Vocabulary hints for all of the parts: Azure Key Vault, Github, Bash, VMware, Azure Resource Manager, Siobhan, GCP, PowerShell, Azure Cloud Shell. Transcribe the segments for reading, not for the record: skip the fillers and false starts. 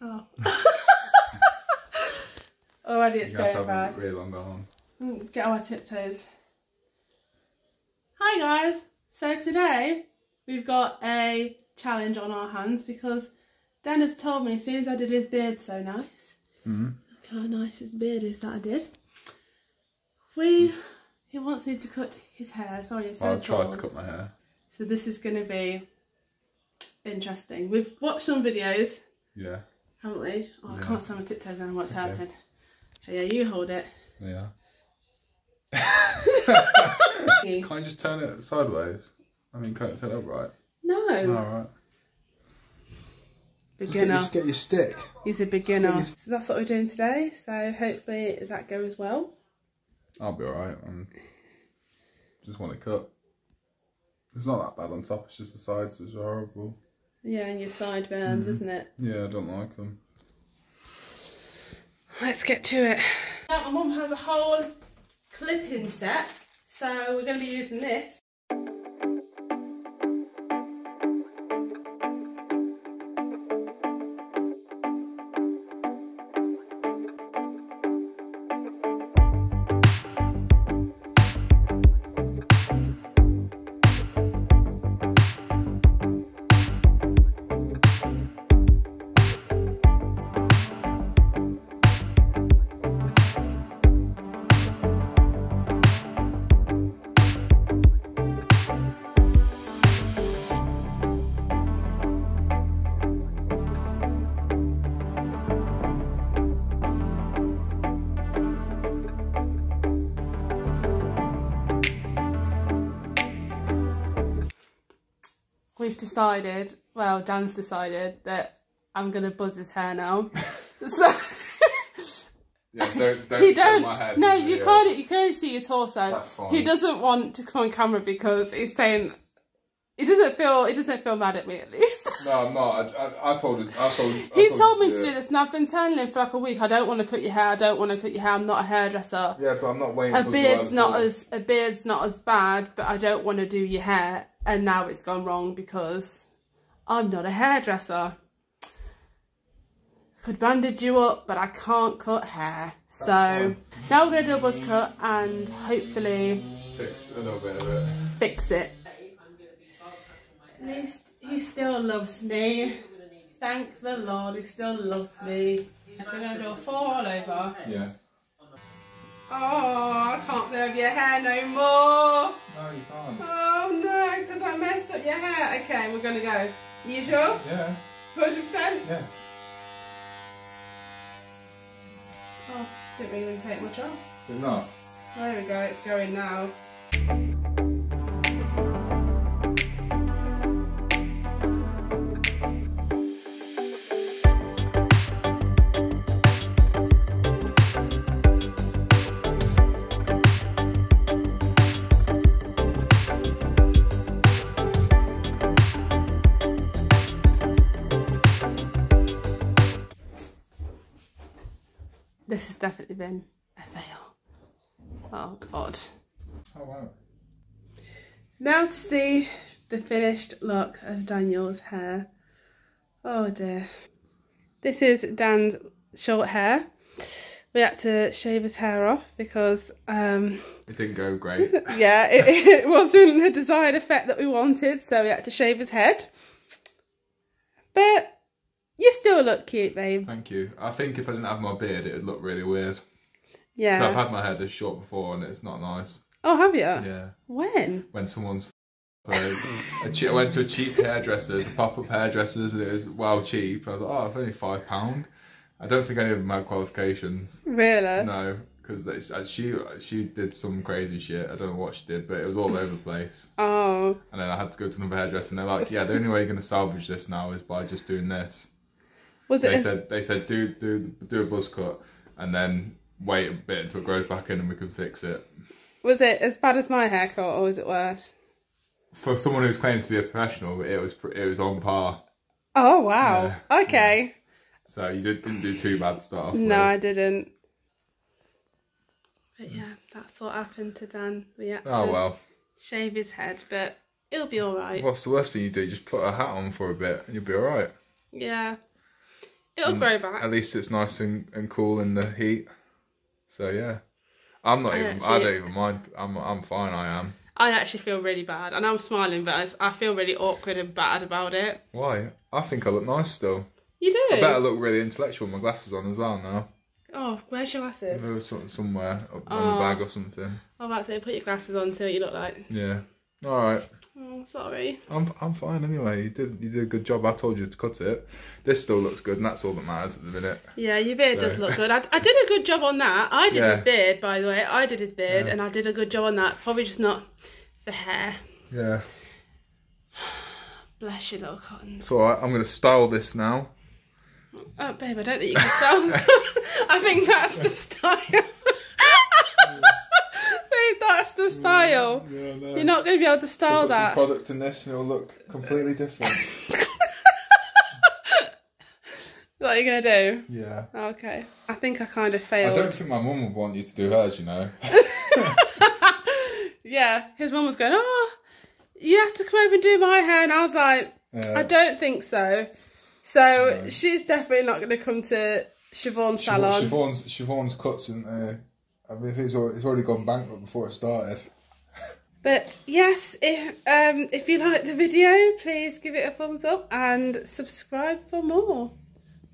Oh. Already it's going bad. Really long on. Get our tiptoes. Hi guys. So today we've got a challenge on our hands because Dennis told me as soon as I did his beard so nice. Look how nice his beard is that I did. He wants me to cut his hair. Sorry, it's so I've tried to cut my hair. So this is going to be interesting. We've watched some videos. Yeah. Haven't we? Oh, yeah. I can't stand my tiptoes on what's happening. Okay, yeah, you hold it. Yeah. Can't you just turn it sideways? I mean, can't you turn it upright? No. Alright. Beginner. You just get your stick. He's a beginner. So that's what we're doing today. So hopefully that goes well. I'll be alright. Just want to cut. It's not that bad on top, it's just the sides which are horrible. Yeah, and your sideburns, isn't it? Yeah, I don't like them. Let's get to it. Now, my mum has a whole clipping set, so we're going to be using this. We've decided, well, Dan's decided that I'm gonna buzz his hair now. So yeah, don't show my head. No, you can't. You can only see your torso. That's fine. He doesn't want to come on camera because he's saying he doesn't feel mad at me at least. No, I'm not. He told me to do this, and I've been telling him for like a week. I don't want to cut your hair. I don't want to cut your hair. I'm not a hairdresser. Yeah, but I'm not waiting. A beard's not as bad, but I don't want to do your hair. And now it's gone wrong because I'm not a hairdresser. I could bandage you up, but I can't cut hair. That's so fine. Now we're going to do a buzz cut and hopefully fix a little bit of it. Fix it. At least he still loves me. Thank the Lord, he still loves me. So we're going to do a 4 all over. Yeah. Oh, I can't blow your hair no more. No, you can't. Oh no, because I messed up your hair. Okay, we're gonna go. You sure? Yeah. 100%? Yes. Oh, didn't really take much off. Did not. There we go, it's going now. This has definitely been a fail. Oh God. Oh wow. Now to see the finished look of Daniel's hair. Oh dear. This is Dan's short hair. We had to shave his hair off because... it didn't go great. Yeah, it wasn't the desired effect that we wanted, so we had to shave his head. But... you still look cute, babe. Thank you. I think if I didn't have my beard, it would look really weird. Yeah. I've had my hair this short before and it's not nice. Oh, have you? Yeah. When? When someone's... I went to a cheap hairdresser's, a pop-up hairdresser's, and it was well cheap. I was like, oh, it's only £5. I don't think any of them had qualifications. Really? No, because she did some crazy shit. I don't know what she did, but it was all over the place. Oh. And then I had to go to another hairdresser and they're like, yeah, the only way you're going to salvage this now is by just doing this. They said do a buzz cut and then wait a bit until it grows back in and we can fix it. Was it as bad as my haircut or was it worse? For someone who's claimed to be a professional, it was on par. Oh wow! Yeah. Okay. Yeah. So you didn't do too bad to start off with. No, I didn't. But yeah, that's what happened to Dan. We had to shave his head, but it'll be all right. What's the worst thing you do? Just put a hat on for a bit and you'll be all right. Yeah. It'll grow back. At least it's nice and cool in the heat. So yeah, I don't even mind. I'm fine. I am. I actually feel really bad. I know I'm smiling, but I feel really awkward and bad about it. Why? I think I look nice still. You do. I better look really intellectual with my glasses on as well now. Oh, where's your glasses? They were somewhere up in the bag or something. I'm about to say, put your glasses on, see what you look like. Yeah. All right. Oh, sorry. I'm fine anyway. You did a good job. I told you to cut it. This still looks good, and that's all that matters at the minute. Yeah, your beard does look good. I did a good job on that. I did his beard, by the way. I did his beard, and I did a good job on that. Probably just not the hair. Yeah. Bless you, little cotton. It's all right. I'm gonna style this now. Oh, babe, I don't think you can style. I think that's the style. That's the style. Yeah, no. You're not going to be able to style we'll put that. Some product in this and it'll look completely different. What are you going to do? Yeah. Okay. I think I kind of failed. I don't think my mum would want you to do hers, you know. Yeah. His mum was going, oh, you have to come over and do my hair. And I was like, I don't think so. So she's definitely not going to come to Siobhan's salon. Siobhan's cuts in there. I mean, it's already gone bankrupt before it started. But yes, if you like the video, please give it a thumbs up and subscribe for more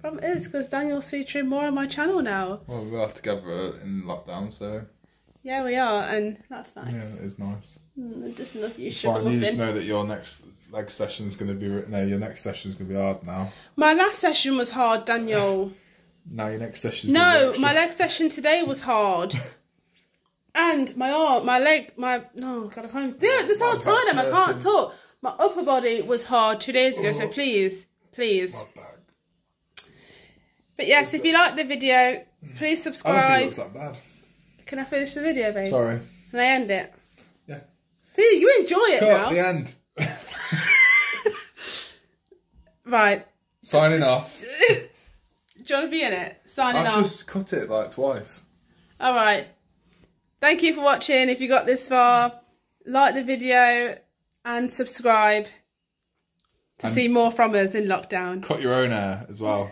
from us, because Daniel's featuring more on my channel now. Well, we are together in lockdown, so... Yeah, we are, and that's nice. Yeah, it is nice. I just love you, Siobhan. You just know that your next session is going to be... No, your next session is going to be hard now. My last session was hard, Daniel. Now your next session. No, my leg session today was hard, and my arm, my leg, my no, oh God, I can't. This whole time I can't talk. My upper body was hard 2 days ago, so please. My back. But yes, if you like the video, please subscribe. I don't think it looks that bad. Can I finish the video, babe? Sorry. Can I end it? Yeah. See, you enjoy it now. The end. Right. Signing off. Do you want to be in it? Signing off. I've just cut it like twice. All right. Thank you for watching. If you got this far, like the video and subscribe to see more from us in lockdown. Cut your own hair as well.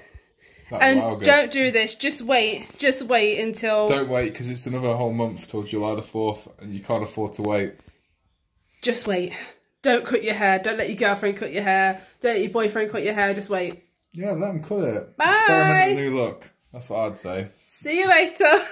And don't do this. Just wait. Just wait until... Don't wait, because it's another whole month till July the 4th and you can't afford to wait. Just wait. Don't cut your hair. Don't let your girlfriend cut your hair. Don't let your boyfriend cut your hair. Just wait. Yeah, let them cut it. Bye. Experiment with a new look. That's what I'd say. See you later.